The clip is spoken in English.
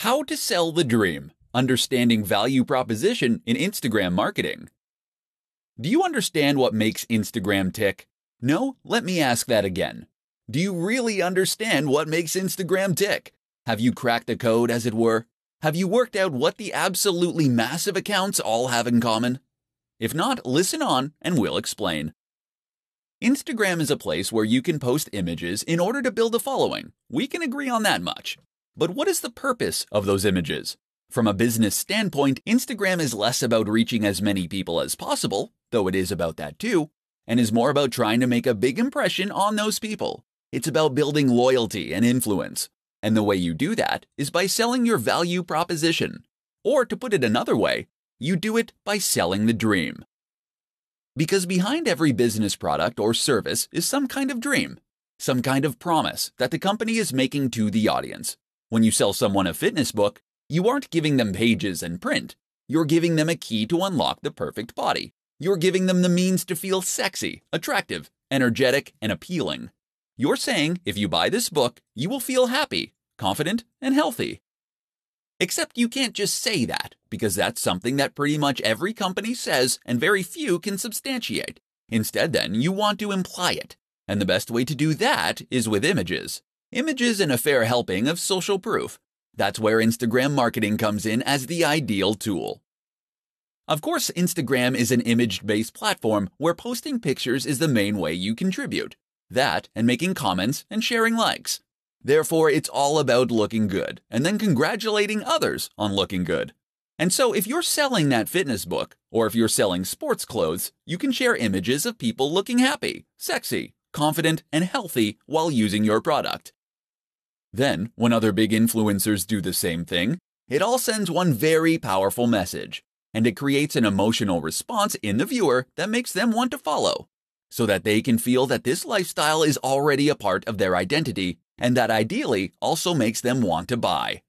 How to sell the dream, understanding value proposition in Instagram marketing. Do you understand what makes Instagram tick? No? Let me ask that again. Do you really understand what makes Instagram tick? Have you cracked the code, as it were? Have you worked out what the absolutely massive accounts all have in common? If not, listen on and we'll explain. Instagram is a place where you can post images in order to build a following. We can agree on that much. But what is the purpose of those images? From a business standpoint, Instagram is less about reaching as many people as possible, though it is about that too, and is more about trying to make a big impression on those people. It's about building loyalty and influence. And the way you do that is by selling your value proposition. Or to put it another way, you do it by selling the dream. Because behind every business product or service is some kind of dream, some kind of promise that the company is making to the audience. When you sell someone a fitness book, you aren't giving them pages and print. You're giving them a key to unlock the perfect body. You're giving them the means to feel sexy, attractive, energetic, and appealing. You're saying if you buy this book, you will feel happy, confident, and healthy. Except you can't just say that, because that's something that pretty much every company says and very few can substantiate. Instead, then, you want to imply it. And the best way to do that is with images. Images and a fair helping of social proof. That's where Instagram marketing comes in as the ideal tool. Of course, Instagram is an image-based platform where posting pictures is the main way you contribute. That and making comments and sharing likes. Therefore, it's all about looking good and then congratulating others on looking good. And so if you're selling that fitness book or if you're selling sports clothes, you can share images of people looking happy, sexy, confident, and healthy while using your product. Then, when other big influencers do the same thing, it all sends one very powerful message, and it creates an emotional response in the viewer that makes them want to follow, so that they can feel that this lifestyle is already a part of their identity, and that ideally also makes them want to buy.